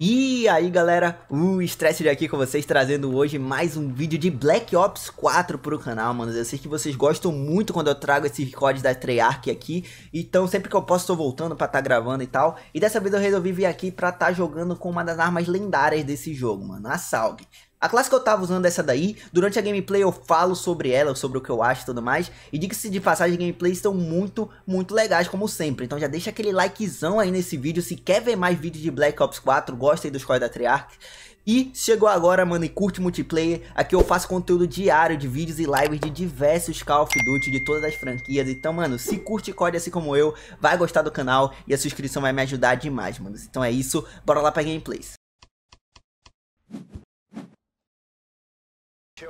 E aí galera, uStressed aqui com vocês, trazendo hoje mais um vídeo de Black Ops 4 pro canal, mano. Eu sei que vocês gostam muito quando eu trago esses códigos da Treyarch aqui, então sempre que eu posso tô voltando pra tá gravando e tal. E dessa vez eu resolvi vir aqui pra tá jogando com uma das armas lendárias desse jogo, mano, a SAUG. A classe que eu tava usando é essa daí. Durante a gameplay eu falo sobre ela, sobre o que eu acho e tudo mais. E diga-se de passagem, as gameplays estão muito legais, como sempre. Então já deixa aquele likezão aí nesse vídeo. Se quer ver mais vídeos de Black Ops 4, gosta aí dos códigos da Treyarch. E chegou agora, mano, e curte multiplayer. Aqui eu faço conteúdo diário de vídeos e lives de diversos Call of Duty, de todas as franquias. Então, mano, se curte COD assim como eu, vai gostar do canal e a subscrição vai me ajudar demais, mano. Então é isso, bora lá pra gameplays.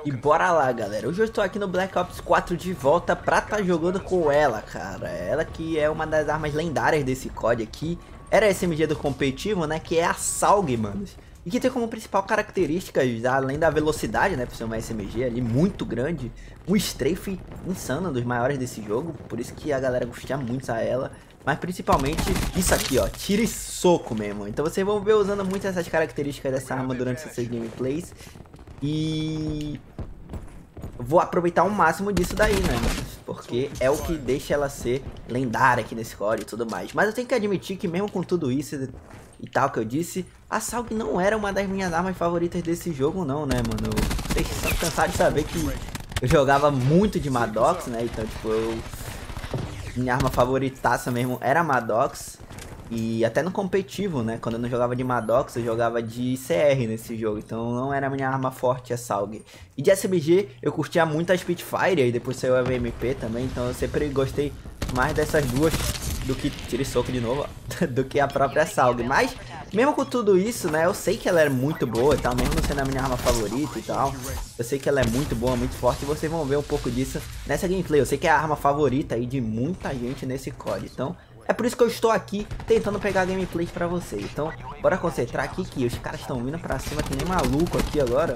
E bora lá, galera. Hoje eu estou aqui no Black Ops 4 de volta pra tá jogando com ela, cara. Ela que é uma das armas lendárias desse COD aqui. Era a SMG do competitivo, né? Que é a SAUG, mano. E que tem como principal característica, além da velocidade, né? Por ser uma SMG ali muito grande, um strafe insano, um dos maiores desse jogo. Por isso que a galera gosta muito a ela. Mas principalmente isso aqui, ó, tiro e soco mesmo. Então vocês vão ver usando muito essas características dessa arma durante essas gameplays. E vou aproveitar o máximo disso daí, né, mano? Porque é o que deixa ela ser lendária aqui nesse código e tudo mais. Mas eu tenho que admitir que mesmo com tudo isso e tal que eu disse, a SAUG não era uma das minhas armas favoritas desse jogo não, né, mano? Vocês estão cansados de saber que eu jogava muito de Maddox, né? Então, tipo, minha arma favoritaça mesmo era a Maddox. E até no competitivo, né, quando eu não jogava de Maddox, eu jogava de CR nesse jogo, então não era a minha arma forte a SAUG. E de SMG, eu curtia muito a Spitfire, e depois saiu a VMP também, então eu sempre gostei mais dessas duas do que tiro e soco de novo, ó, do que a própria SAUG. Mas, mesmo com tudo isso, né, eu sei que ela é muito boa e tal, mesmo não sendo a minha arma favorita e tal, eu sei que ela é muito boa, muito forte, e vocês vão ver um pouco disso nessa gameplay. Eu sei que é a arma favorita aí de muita gente nesse COD, então... é por isso que eu estou aqui tentando pegar gameplays pra vocês. Então, bora concentrar aqui que os caras estão vindo pra cima que nem maluco aqui agora.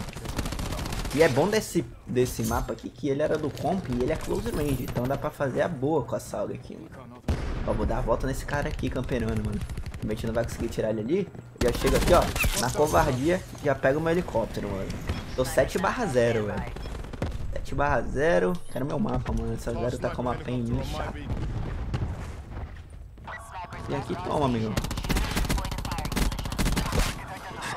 E é bom desse mapa aqui que ele era do comp e ele é close range. Então dá pra fazer a boa com a SAUG aqui, mano. Ó, vou dar a volta nesse cara aqui, camperando, mano. A gente não vai conseguir tirar ele ali. Já chega aqui, ó, na covardia, já pega o meu helicóptero, mano. Tô 7/0, velho. 7/0. Quero meu mapa, mano. Essa zero tá com uma pen em mim, chato. E aqui toma, amigão.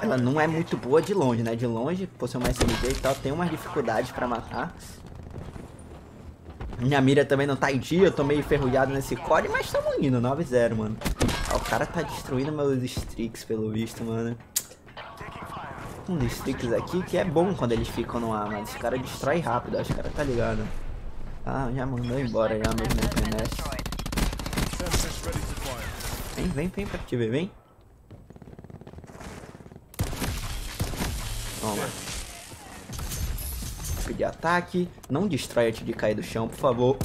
Ela não é muito boa de longe, né? De longe, por ser uma SMG e tal, tem umas dificuldades pra matar. Minha mira também não tá em dia, eu tô meio enferrujado nesse COD, mas tamo indo, 9-0, mano. Ó, o cara tá destruindo meus streaks, pelo visto, mano. Um dos streaks aqui que é bom quando eles ficam no ar, mas os caras destroem rápido, acho que o cara tá ligado. Ah, já mandou embora já mesmo na internet. Vem pra te ver, vem. Vamos lá. Pedir ataque. Não destrói antes de cair do chão, por favor.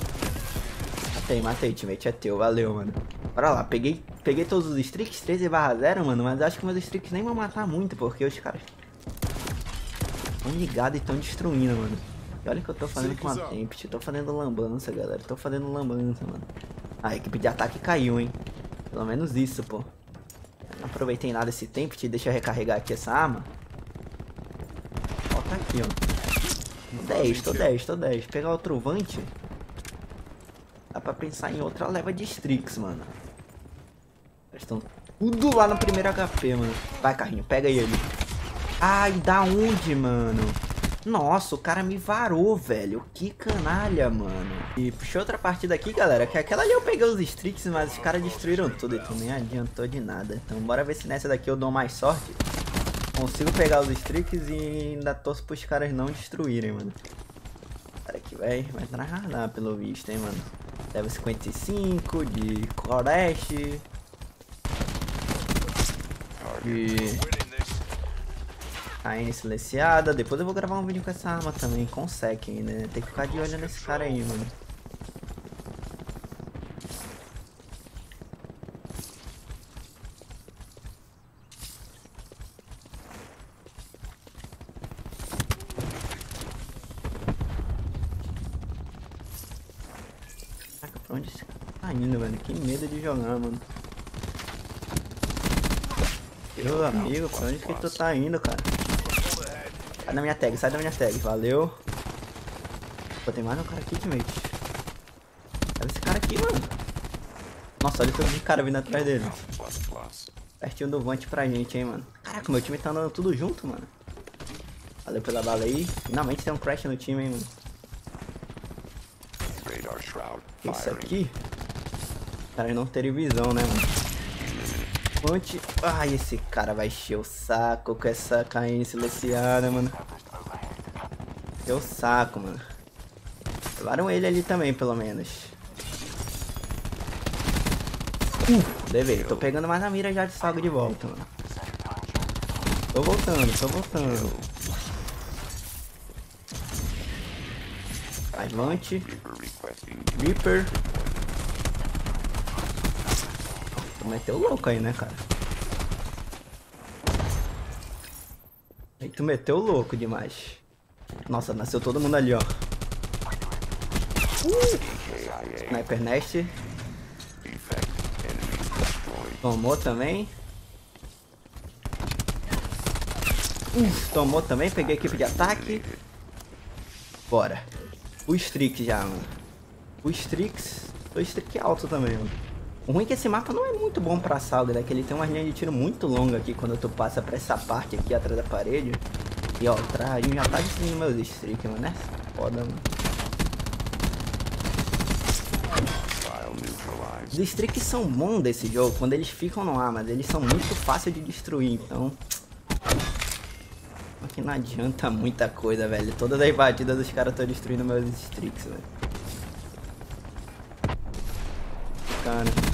Matei, teammate. É teu, valeu, mano. Bora lá, peguei todos os streaks, 13/0, mano. Mas acho que meus streaks nem vão matar muito, porque os caras estão ligados e estão destruindo, mano. E olha o que eu tô fazendo com a Tempest. Tô fazendo lambança, galera. Tô fazendo lambança, mano. A equipe de ataque caiu, hein. Pelo menos isso, pô. Não aproveitei nada esse tempo. Deixa eu recarregar aqui essa arma. Ó, tá aqui, ó. 10. Pegar outro Vant. Dá pra pensar em outra leva de Strix, mano. Eles estão tudo lá no primeiro HP, mano. Vai, carrinho. Pega ele. Ai, da onde, mano? Nossa, o cara me varou, velho. Que canalha, mano. E puxei outra partida aqui, galera. Que aquela ali eu peguei os streaks, mas os caras destruíram tudo. Então nem adiantou de nada. Então bora ver se nessa daqui eu dou mais sorte. Consigo pegar os streaks e ainda torço pros caras não destruírem, mano. O cara aqui vai tryhardar pelo visto, hein, mano. Level 55 de Cordite. E... AN silenciada, depois eu vou gravar um vídeo com essa arma também, consegue, né? Tem que ficar de olho nesse cara aí, mano. Caraca, pra onde esse cara tá indo, velho? Que medo de jogar, mano. Meu amigo, pra onde que tu tá indo, cara? Sai da minha tag, sai da minha tag. Valeu. Pô, tem mais um cara aqui, teammate. Olha esse cara aqui, mano. Nossa, olha o tanto de cara vindo atrás dele. Pertinho do Vant pra gente, hein, mano. Caraca, meu time tá andando tudo junto, mano. Valeu pela bala aí. Finalmente tem um crash no time, hein, mano. Isso aqui... Cara, não teria visão, né, mano? Vant... Ai, esse cara vai encher o saco com essa KN silenciada, mano. Encher o saco, mano. Levaram ele ali também, pelo menos. Levei, tô pegando mais na mira já de SAUG de volta, mano. Tô voltando, tô voltando. Avante. Reaper. Meteu louco aí, né, cara? Aí tu meteu louco demais. Nossa, nasceu todo mundo ali, ó. Sniper Nest. Tomou também. Tomou também. Peguei a equipe de ataque. Bora. O Strix já, mano. O Strix. O Strix alto também, mano. O ruim é que esse mapa não é muito bom pra SAUG, né? Que ele tem uma linha de tiro muito longa aqui quando tu passa pra essa parte aqui atrás da parede. E ó, atrás já tá destruindo meus Strix, mano, né? Foda, mano. Os Strix são bons desse jogo, quando eles ficam no ar, mas eles são muito fáceis de destruir, então... Só que não adianta muita coisa, velho. Todas as batidas dos caras estão destruindo meus Strix, velho. Cara...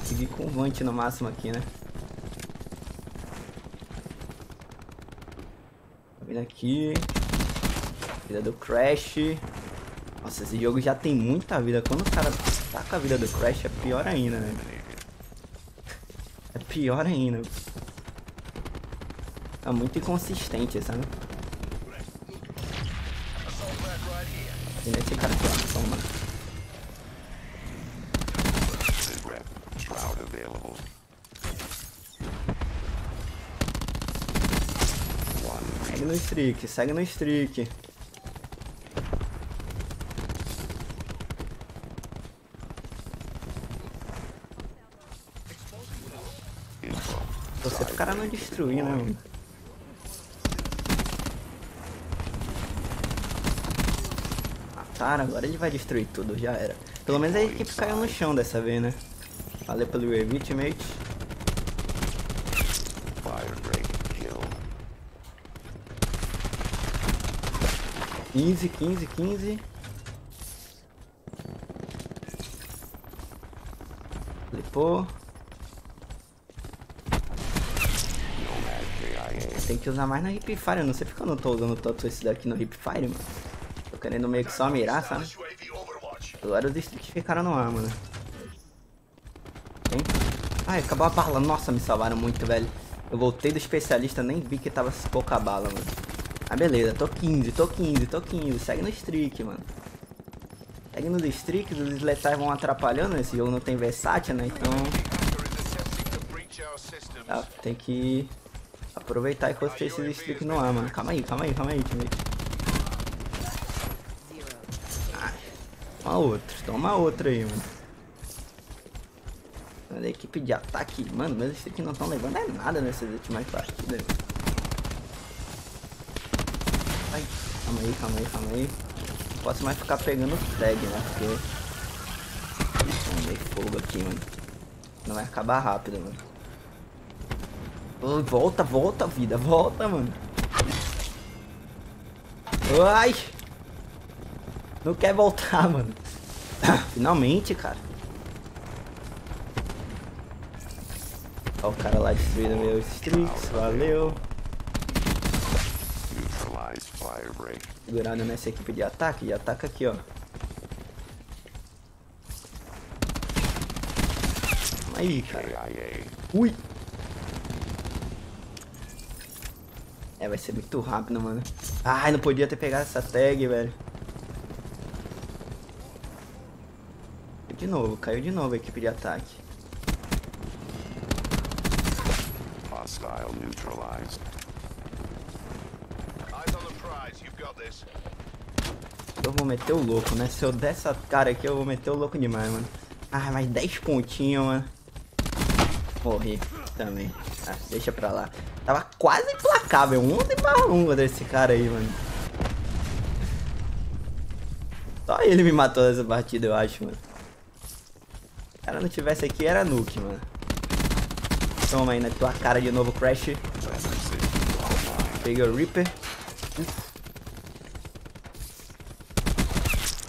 Consegui com o Vant no máximo aqui, né? Vira aqui... Vida do Crash... Nossa, esse jogo já tem muita vida. Quando o cara tá com a vida do Crash, é pior ainda, né? É pior ainda. Tá muito inconsistente, sabe? E nesse cara aqui, ó. Toma. Segue no streak, segue no streak. O cara não destruir, né, mano? Mataram, agora ele vai destruir tudo, já era. Pelo menos a equipe caiu no chão dessa vez, né? Valeu pelo UAV, teammate. Quinze. Flipou. Tem que usar mais na hipfire, eu não sei porque eu não tô usando tanto esse daqui no hipfire, mano. Tô querendo meio que só mirar, sabe? Agora os Strix ficaram no ar, mano. Hein? Ai, acabou a bala. Nossa, me salvaram muito, velho. Eu voltei do especialista, nem vi que tava pouca bala, mano. Ah, beleza, tô 15. Segue no Strix, mano. Segue nos Strix, os letais vão atrapalhando. Esse jogo não tem versátil, né? Então... Tá, tem que... Aproveitar e postar esses Strix no ar, mano. Calma aí, teammate. Ah, toma outro aí, mano. Olha a equipe de ataque. Mano, meus Strix não estão levando é nada nessas últimas partidas. Ai, calma aí. Não posso mais ficar pegando tag, né? Porque... Tomei fogo aqui, mano. Não vai acabar rápido, mano. Volta, vida. Volta, mano. Ai. Não quer voltar, mano. Finalmente, cara. Olha o cara lá destruindo meus Strix. Valeu. Segurado nessa equipe de ataque. E ataca aqui, ó. Aí, cara. Ui. É, vai ser muito rápido, mano. Ai, não podia ter pegado essa tag, velho. Caiu de novo a equipe de ataque. Hostile neutralized. Eyes on the prize, you've got this. Eu vou meter o louco, né? Se eu der essa cara aqui, eu vou meter o louco demais, mano. Ah, mais 10 pontinhos, mano. Morri também. Ah, deixa pra lá. Tava quase implacável. 11/1 desse cara aí, mano. Só ele me matou nessa partida, eu acho, mano. Se o cara não tivesse aqui, era nuke, mano. Toma aí na tua cara de novo, Crash. Peguei o Reaper.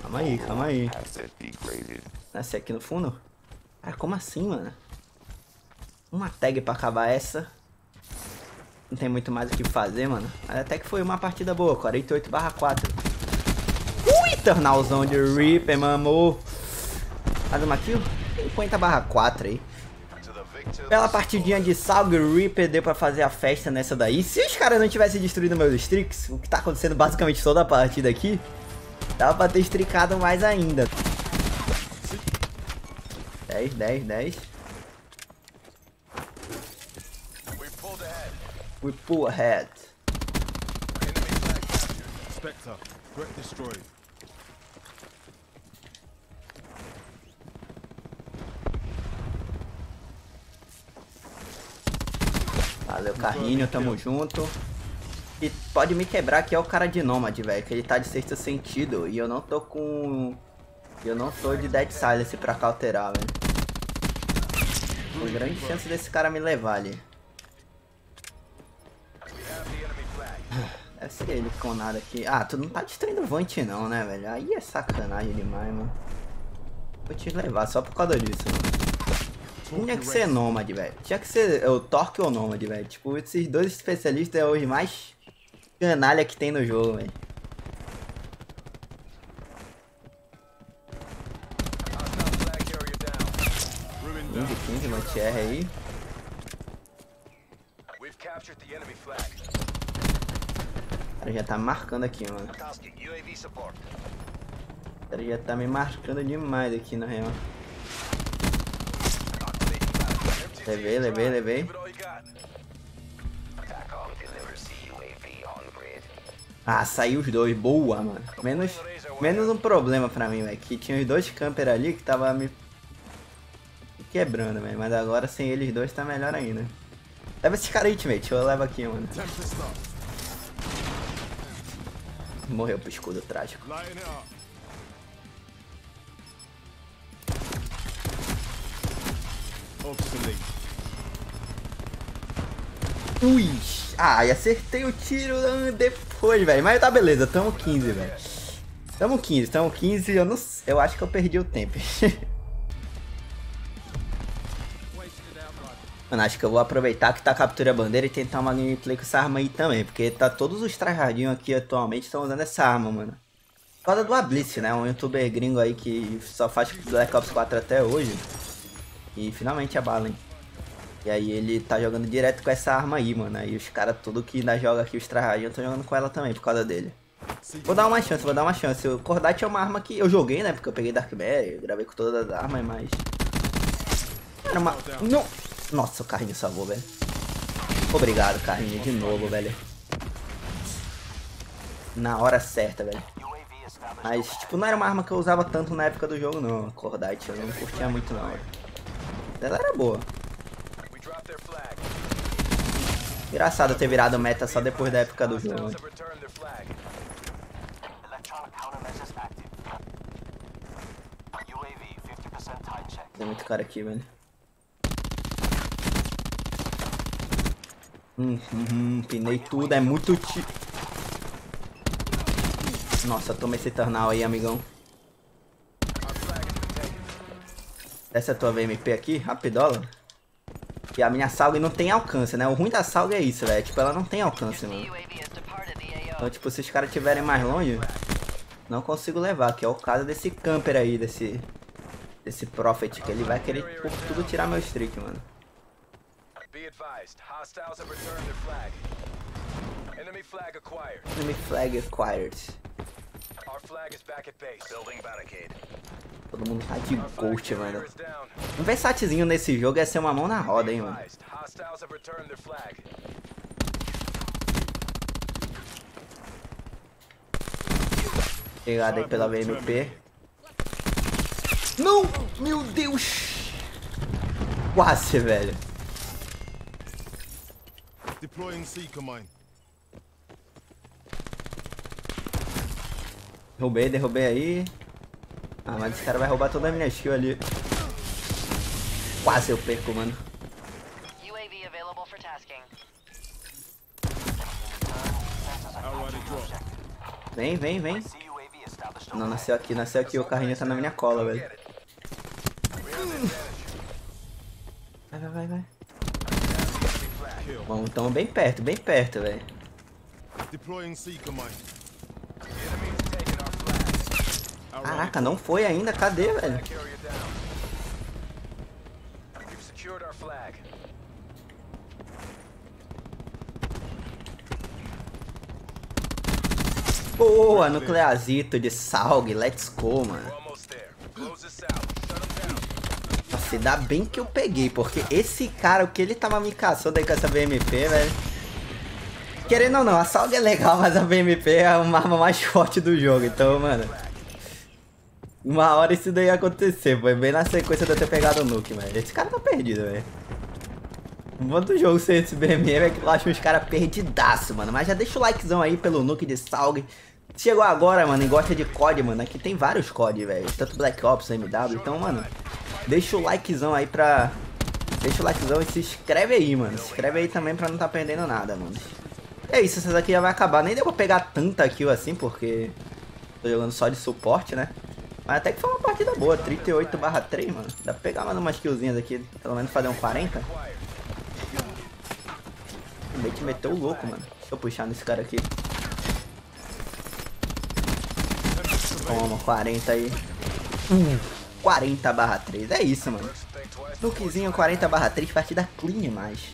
Calma aí, calma aí. Nasce aqui no fundo? Cara, como assim, mano? Uma tag pra acabar essa. Não tem muito mais o que fazer, mano. Mas até que foi uma partida boa, 48/4. Ui, tornalzão de Reaper, mamô. Faz uma kill? 50/4 aí. Pela partidinha de SAUG, Reaper deu pra fazer a festa nessa daí. Se os caras não tivessem destruído meus streaks, o que tá acontecendo basicamente toda a partida aqui, dava pra ter estricado mais ainda. 10, 10, 10. We pull ahead. Spectre, threat destroyed. Valeu, carrinho, tamo junto. E pode me quebrar que é o cara de Nômade, velho, que ele tá de sexto sentido. E eu não tô com... Eu não tô de Dead Silence pra cauterar, velho. Tem grande chance desse cara me levar ali. Deve ser ele com nada aqui. Ah, tu não tá destruindo o Vant não, né, velho? Aí é sacanagem demais, mano. Vou te levar só por causa disso, mano. Tinha que ser Nômade, velho. Tinha que ser o Torque ou Nômade, velho. Tipo, esses dois especialistas é hoje mais canalha que tem no jogo, velho. De 15, manter aí. O cara já tá marcando aqui, mano. O cara já tá me marcando demais aqui, na real. Levei, levei, levei. Ah, saiu os dois. Boa, mano. Menos um problema pra mim, velho. Que tinha os dois camper ali que tava me quebrando, velho. Mas agora sem eles dois tá melhor ainda. Leva esse cara aí, teammate. Eu levo aqui, mano. Morreu pro escudo trágico. Ui! Ah, e acertei o tiro depois, velho. Mas tá beleza, tamo 15, velho. Tamo 15, tamo 15. Eu não, eu acho que eu perdi o tempo. Mano, acho que eu vou aproveitar que tá captura a bandeira e tentar uma gameplay com essa arma aí também. Porque tá todos os tryhardinhos aqui atualmente estão usando essa arma, mano. Por causa do Abliss, né? Um youtuber gringo aí que só faz Black Ops 4 até hoje. E finalmente a bala, hein? E aí ele tá jogando direto com essa arma aí, mano. Aí os caras tudo que ainda joga aqui, os tryhard, estão jogando com ela também por causa dele. Vou dar uma chance, vou dar uma chance. O Cordite é uma arma que eu joguei, né? Porque eu peguei Dark Matter, gravei com todas as armas, mas... Era uma... Não... Nossa, o carrinho salvou, velho. Obrigado, carrinho, de novo, velho. Na hora certa, velho. Mas, tipo, não era uma arma que eu usava tanto na época do jogo, não. Cordite, eu não curtia muito, não, velho. Ela era boa. Engraçado ter virado meta só depois da época do jogo. Né? Tem muito cara aqui, velho. Pinei tudo, é muito tiro. Nossa, toma esse tornal aí, amigão. Essa é a tua VMP aqui, rapidola. E a minha SAUG não tem alcance, né? O ruim da SAUG é isso, velho. Tipo, ela não tem alcance, mano. Então, tipo, se os caras estiverem mais longe, não consigo levar. Que é o caso desse camper aí, desse Prophet, que ele vai querer por tudo tirar meu streak, mano. Enemy flag acquired. Vou Todo mundo tá de ghost, mano. Um versatezinho nesse jogo é ser uma mão na roda, hein, mano. Pegada aí pela VMP. Não! Meu Deus! Quase, velho. Derrubei, derrubei aí. Ah, mas esse cara vai roubar toda a minha skill ali. Quase eu perco, mano. Vem, vem, vem. Não, nasceu aqui, o carrinho tá na minha cola, velho. Vai, vai, vai, vai. Bom, então bem perto, velho. Caraca, não foi ainda, cadê, velho? Boa, nucleazito de SAUG, let's go, mano. Nossa, dá bem que eu peguei, porque esse cara, o que ele tava me caçando aí com essa VMP, velho. Querendo ou não, a SAUG é legal, mas a VMP é uma arma mais forte do jogo, então, mano. Uma hora isso daí ia acontecer, foi bem na sequência de eu ter pegado o nuke, velho. Esse cara tá perdido, velho. Um monte de jogo sem esse BMM é que eu acho os caras perdidaço, mano. Mas já deixa o likezão aí pelo nuke de SAUG. Chegou agora, mano, e gosta de COD, mano. Aqui tem vários COD, velho. Tanto Black Ops, MW, então, mano, deixa o likezão aí pra... Deixa o likezão e se inscreve aí, mano. Se inscreve aí também pra não tá perdendo nada, mano. É isso, essa daqui já vai acabar. Nem deu pra pegar tanta kill assim, porque... Tô jogando só de suporte, né? Mas até que foi uma partida boa, 38/3, mano. Dá pra pegar mais umas killzinhas aqui, pelo menos fazer um 40. O bait meteu o louco, mano. Deixa eu puxar nesse cara aqui. Toma, 40 aí. 40/3, é isso, mano. Nukezinho 40/3, partida clean demais.